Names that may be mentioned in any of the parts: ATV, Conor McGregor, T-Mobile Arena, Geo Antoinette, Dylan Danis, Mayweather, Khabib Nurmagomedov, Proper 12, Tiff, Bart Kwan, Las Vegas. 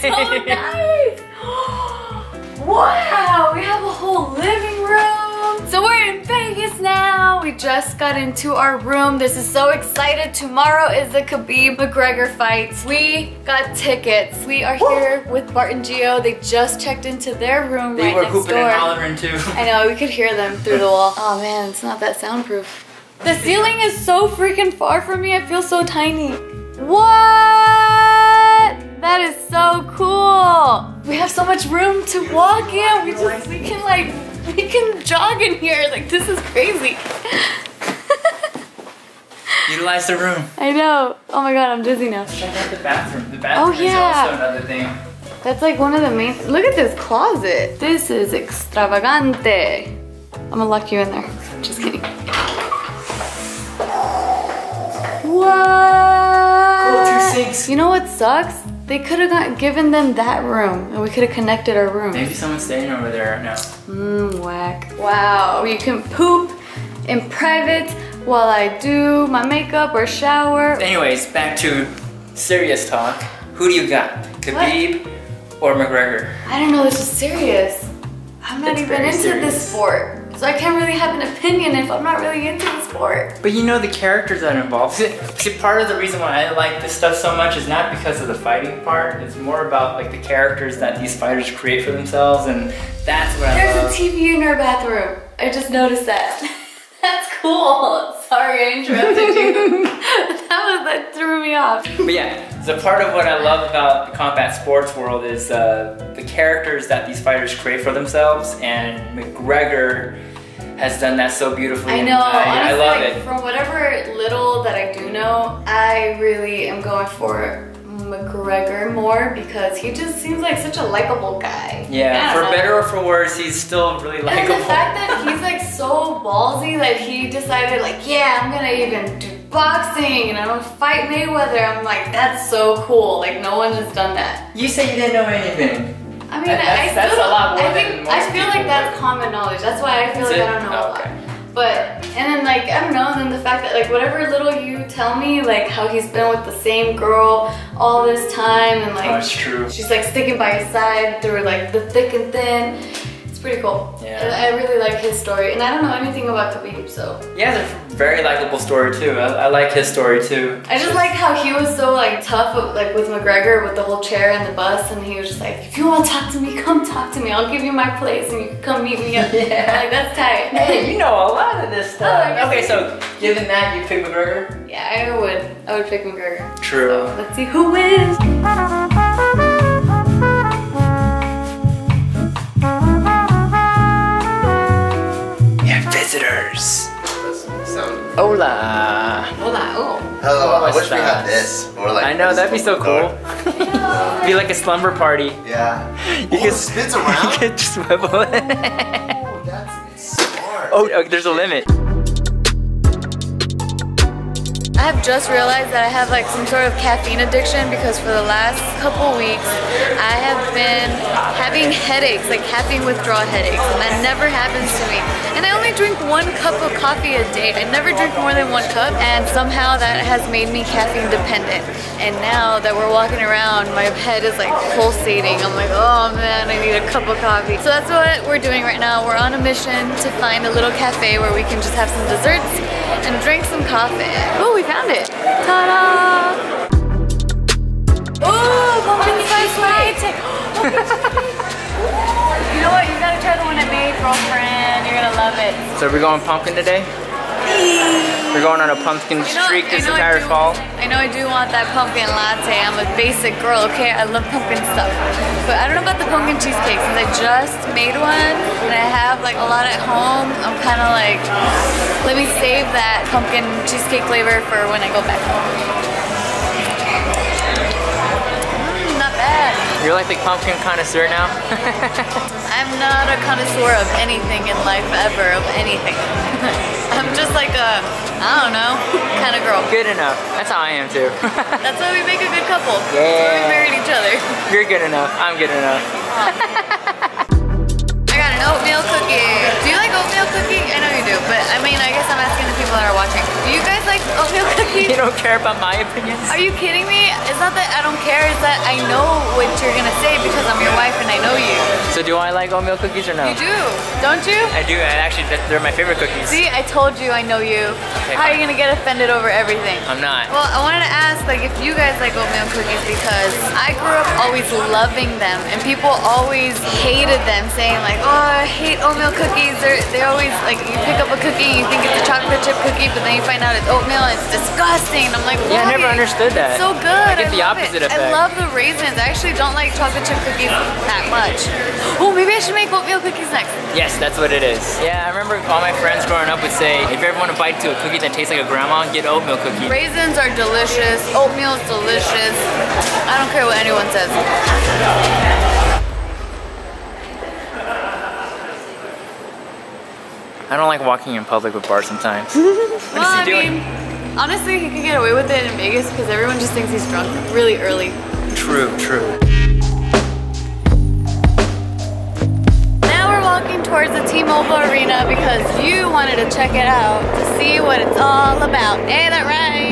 So nice! Wow, we have a whole living room. So we're in Vegas now. We just got into our room. This is so excited. Tomorrow is the Khabib McGregor fight. We got tickets. We are here with Bart and Geo. They just checked into their room right next door. They were hooping and hollering too. I know, we could hear them through the wall. Oh man, it's not that soundproof. The ceiling is so freaking far from me. I feel so tiny. What? That is so cool. We have so much room to walk in. We can jog in here. Like, this is crazy. Utilize the room. I know. Oh my God, I'm dizzy now. Check out the bathroom. The bathroom is also another thing. That's like one of the main. Look at this closet. This is extravagante. I'm gonna lock you in there. Just kidding. What? Cool, two sinks. You know what sucks? They could have given them that room and we could have connected our room. Maybe someone's staying over there right now. Whack. Wow, you can poop in private while I do my makeup or shower. Anyways, back to serious talk. Who do you got? Khabib or McGregor? I don't know, this is serious. I'm not even into this sport. So I can't really have an opinion if I'm not really into the sport. But you know the characters that involve. See, part of the reason why I like this stuff so much is not because of the fighting part. It's more about like the characters that these fighters create for themselves, and that's what I love. There's a TV in our bathroom. I just noticed that. That's cool. Sorry I interrupted you. That threw me off. But yeah, so part of what I love about the combat sports world is the characters that these fighters create for themselves, and McGregor has done that so beautifully. I know, honestly, I love it. From whatever little that I do know, I really am going for McGregor more because he just seems like such a likable guy. Yeah, for better or for worse, he's still really likable. And the fact that he's like so ballsy that he decided like, yeah, I'm gonna even do boxing and I'm gonna fight Mayweather. I'm like, that's so cool. Like, no one has done that. You say you didn't know anything. I mean, I feel like that's common knowledge. That's why I feel like I don't know a lot. But, and then like, I don't know, and then the fact that like whatever little you tell me, like how he's been with the same girl all this time and like she's like sticking by his side through like the thick and thin. It's pretty cool. Yeah. And I really like his story, and I don't know anything about Khabib, so. Yeah, it's a very likable story too. I like his story too. I just like how he was so like tough like with McGregor with the whole chair and the bus, and he was just like, if you want to talk to me, come talk to me. I'll give you my place and you can come meet me up. Yeah. Like, that's tight. Hey, you know a lot of this stuff. Okay, so given that, you pick McGregor? Yeah, I would. I would pick McGregor. True. So, let's see who wins. Visitors. Hola. Hola. Oh. Hello. I wish we had this. Or like, I know, that'd be so cool. Be like a slumber party. Yeah. You can spins around. You can just swivel. Oh, that's smart. Oh, there's a limit. I have just realized that I have like some sort of caffeine addiction because for the last couple weeks I have been having headaches, like caffeine withdrawal headaches, and that never happens to me. And I only drink 1 cup of coffee a day. I never drink more than 1 cup, and somehow that has made me caffeine dependent. And now that we're walking around, my head is like pulsating. I'm like, oh man, I need a cup of coffee. So that's what we're doing right now. We're on a mission to find a little cafe where we can just have some desserts and drink some coffee. Oh, we found it. Ta-da! Oh, pumpkin spice latte. You know what? You gotta try the one I made, girlfriend. You're gonna love it. So we're going pumpkin today? We're going on a pumpkin streak this entire fall. I know I do want that pumpkin latte. I'm a basic girl, okay? I love pumpkin stuff. But I don't know about the pumpkin cheesecake since I just made one and I have like a lot at home. I'm kind of like, let me save that pumpkin cheesecake flavor for when I go back home. Not bad. You're like the pumpkin connoisseur now? I'm not a connoisseur of anything in life ever, of anything. I'm just like a, I don't know, kind of girl. Good enough. That's how I am too. That's why we make a good couple. Yeah. That's why we married each other. You're good enough. I'm good enough. I got an oatmeal cookie. Do you like oatmeal cookie? I know you do, but I mean, I guess I'm asking the people that are watching. Do you guys like oatmeal cookies? You don't care about my opinions? Are you kidding me? It's not that I don't care, it's that I know what you're gonna say because I'm your wife and I know you. So do I like oatmeal cookies or no? You do, don't you? I do, and actually they're my favorite cookies. See, I told you I know you. Okay, How are you gonna get offended over everything? I'm not. Well, I wanted to ask like if you guys like oatmeal cookies because I grew up always loving them and people always hated them saying like, oh, I hate oatmeal cookies. They're always like, you pick up a cookie, you think it's a chocolate chip cookie, but then you find out it's oatmeal and it's disgusting. And I'm like, why? Yeah, I never understood that. It's so good. I get the opposite effect. I love the raisins. I actually don't like chocolate chip cookies that much. Oh, maybe I should make oatmeal cookies next. Yes, that's what it is. Yeah, I remember all my friends growing up would say, if you ever want to bite to a cookie that tastes like a grandma, get oatmeal cookie. Raisins are delicious. Oatmeal is delicious. I don't care what anyone says. I don't like walking in public with Bart sometimes. What is he doing? Honestly, he can get away with it in Vegas because everyone just thinks he's drunk really early. True, true. Now we're walking towards the T-Mobile Arena because you wanted to check it out to see what it's all about. Hey, that right?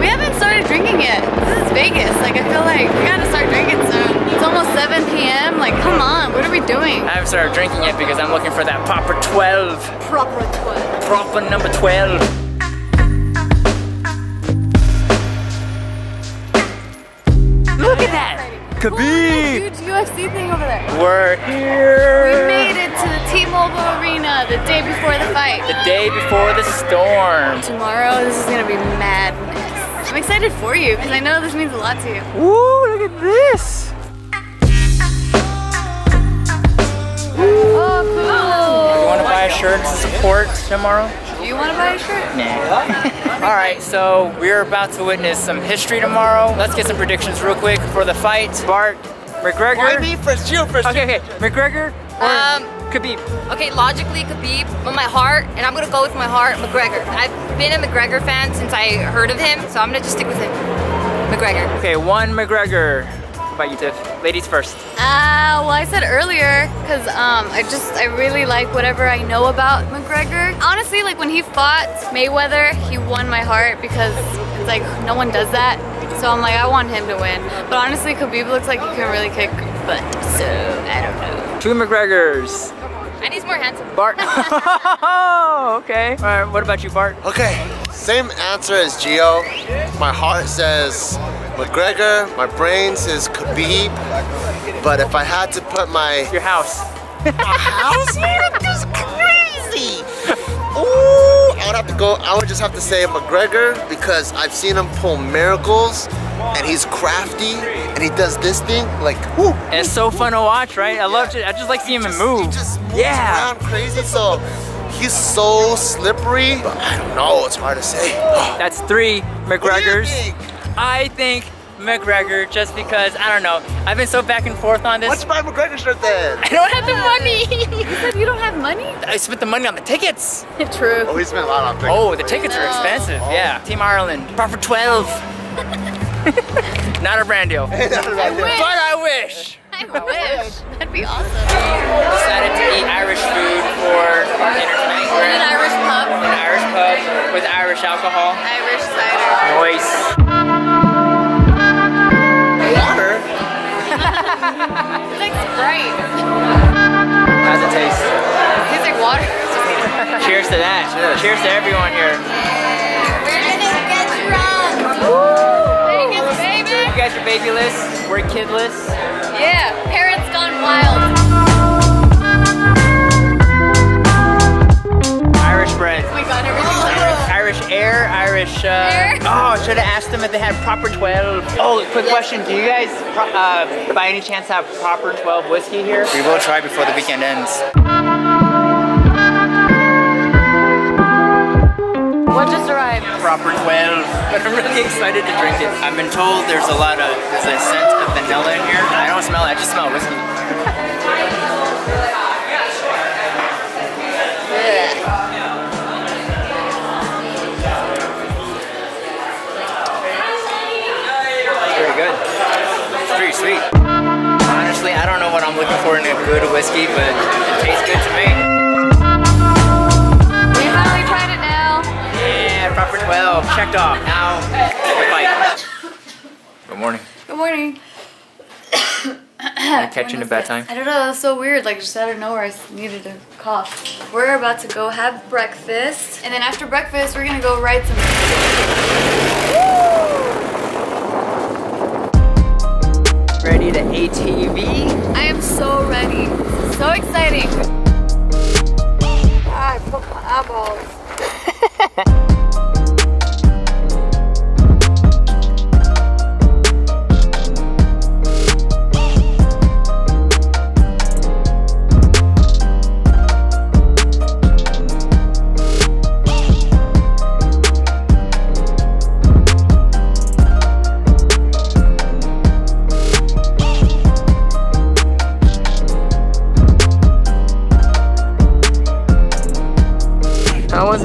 We haven't started drinking yet. This is Vegas. Like, I feel like we gotta start drinking soon. It's almost 7 p.m. Like, come on, what are we doing? I haven't started drinking yet because I'm looking for that Proper 12. Proper 12. Proper number 12. Look at that! Khabib! Ooh, that huge UFC thing over there. We're here! We made it to the T-Mobile Arena the day before the fight. The day before the storm. Tomorrow, this is gonna be madness. I'm excited for you, because I know this means a lot to you. Woo, look at this! Ooh. Oh, cool! You wanna buy a shirt to support tomorrow? You want to buy a shirt? Nah. Alright, so we're about to witness some history tomorrow. Let's get some predictions real quick for the fight. Bart, McGregor. Why me for sure. Okay, McGregor or Khabib? Okay, logically Khabib, but my heart, and I'm going to go with my heart, McGregor. I've been a McGregor fan since I heard of him, so I'm going to just stick with him. McGregor. Okay, one McGregor. What about you, Tiff? Ladies first. Well, I said earlier because I really like whatever I know about McGregor. Honestly, like when he fought Mayweather, he won my heart because it's like no one does that. So I'm like, I want him to win. But honestly, Khabib looks like he can really kick butt. So I don't know. Two McGregors. And he's more handsome. Bart. Okay. All right. What about you, Bart? Okay. Same answer as Geo. My heart says McGregor, my brain says Khabib, but if I had to put my... Your house. My house? You're just crazy! Ooh, I would just have to say McGregor because I've seen him pull miracles and he's crafty and he does this thing like, woo! And it's so fun to watch, right? I love it. I just like seeing him move. He just moves around crazy, so he's so slippery. But I don't know, it's hard to say. That's three McGregors. I think McGregor, just because, I don't know, I've been so back and forth on this. Let's buy McGregor shirt then. I don't have the money. You said you don't have money? I spent the money on the tickets. True. Oh, we spent a lot on tickets. Oh, the tickets are expensive, yeah. Team Ireland, Proper 12. Not a brand deal. But I wish. I wish. That'd be awesome. We decided to eat Irish food for dinner tonight. We're in an Irish pub. An Irish pub with Irish alcohol. Irish cider. Nice. It's like Sprite. How's it taste? It tastes like water. Cheers to that. Cheers. Cheers to everyone here. We're gonna get drunk. Vegas, baby. You guys are babyless. We're kidless. Yeah, parents gone wild. Irish bread. We got everything. Irish air, Irish... Oh, I should have asked them if they had Proper 12. Oh, quick question. Do you guys, by any chance, have Proper 12 whiskey here? We will try before the weekend ends. What just arrived? Proper 12, but I'm really excited to drink it. I've been told there's a scent of vanilla in here. I don't smell it, I just smell whiskey. Very good. It's pretty sweet. Honestly, I don't know what I'm looking for in a good whiskey, but it tastes good to me. Proper 12, checked off. Now, fight. Good morning. Good morning. Catching a bad time? I don't know, that's so weird. Like, just out of nowhere, I needed a cough. We're about to go have breakfast. And then after breakfast, we're gonna go ride some. Woo! Ready to ATV? I am so ready. So exciting. I put my eyeballs.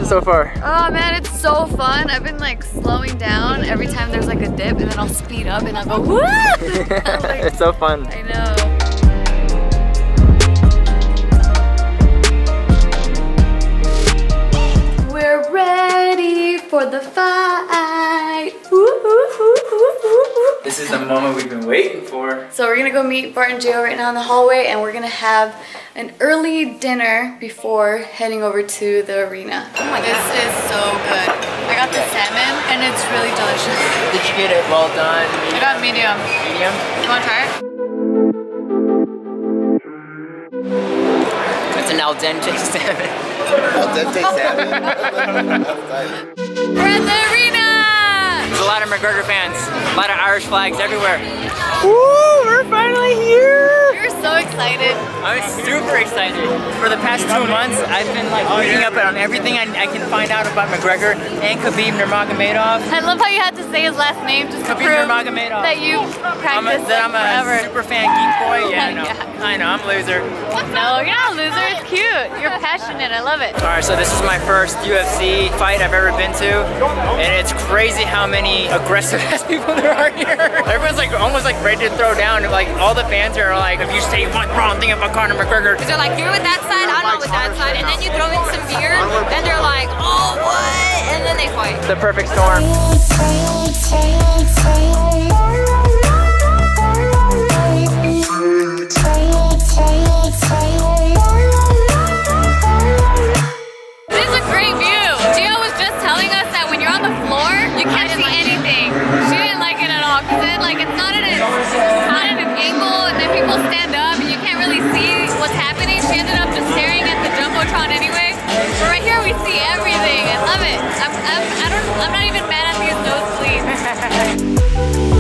So far. Oh man, it's so fun. I've been like slowing down every time there's like a dip, and then I'll speed up and I'll go woo! Like, it's so fun. I know. We're ready for the fight. Ooh, ooh, ooh, ooh, ooh. This is the moment we've been waiting for. So we're gonna go meet Bart and Geo right now in the hallway, and we're gonna have an early dinner before heading over to the arena. Oh my God. This is so good. I got the salmon and it's really delicious. Did you get it well done? Medium? I got medium. Medium? You wanna try it? It's an al dente salmon. Al dente salmon? We're at the arena! There's a lot of McGregor fans. A lot of Irish flags everywhere. Woo! We're finally here! So excited. I'm super excited. For the past 2 months, I've been like reading up on everything I can find out about McGregor and Khabib Nurmagomedov. I love how you had to say his last name just to prove that you practiced I'm a super fan geek boy. Yeah, I know. Yeah. I know, I'm a loser. No, you're not a loser. It's cute. You're passionate. I love it. Alright, so this is my first UFC fight I've ever been to, and it's crazy how many aggressive ass people there are here. Everyone's like almost like ready to throw down. Like all the fans are like, if you say one wrong thing about Conor McGregor. Because they're like, you're with that side, I'm not with that side. And then you throw in some beer, and they're like, oh, what? And then they fight. The perfect storm. This is a great view. Gio was just telling us that when you're on the floor, you can't see anything. She didn't like it at all, because it, like, it's not at an angle, and then people stand up and you can't really see what's happening. She ended up just staring at the Jumbotron anyway. But right here we see everything. I love it. I'm not even mad at these nosebleeds.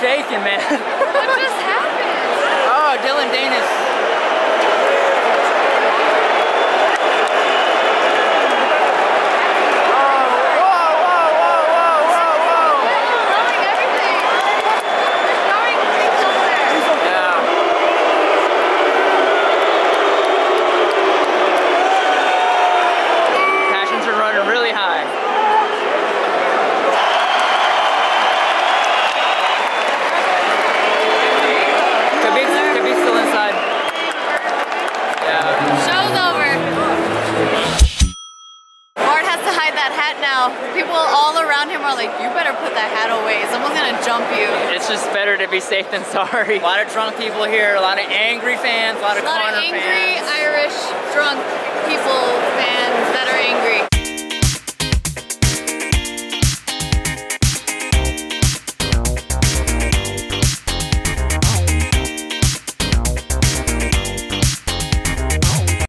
shaking, man. What just happened? Oh, Dylan Danis. Safe than sorry. A lot of drunk people here, a lot of angry fans, a lot of Connor fans. A lot of angry Irish drunk people fans that are angry.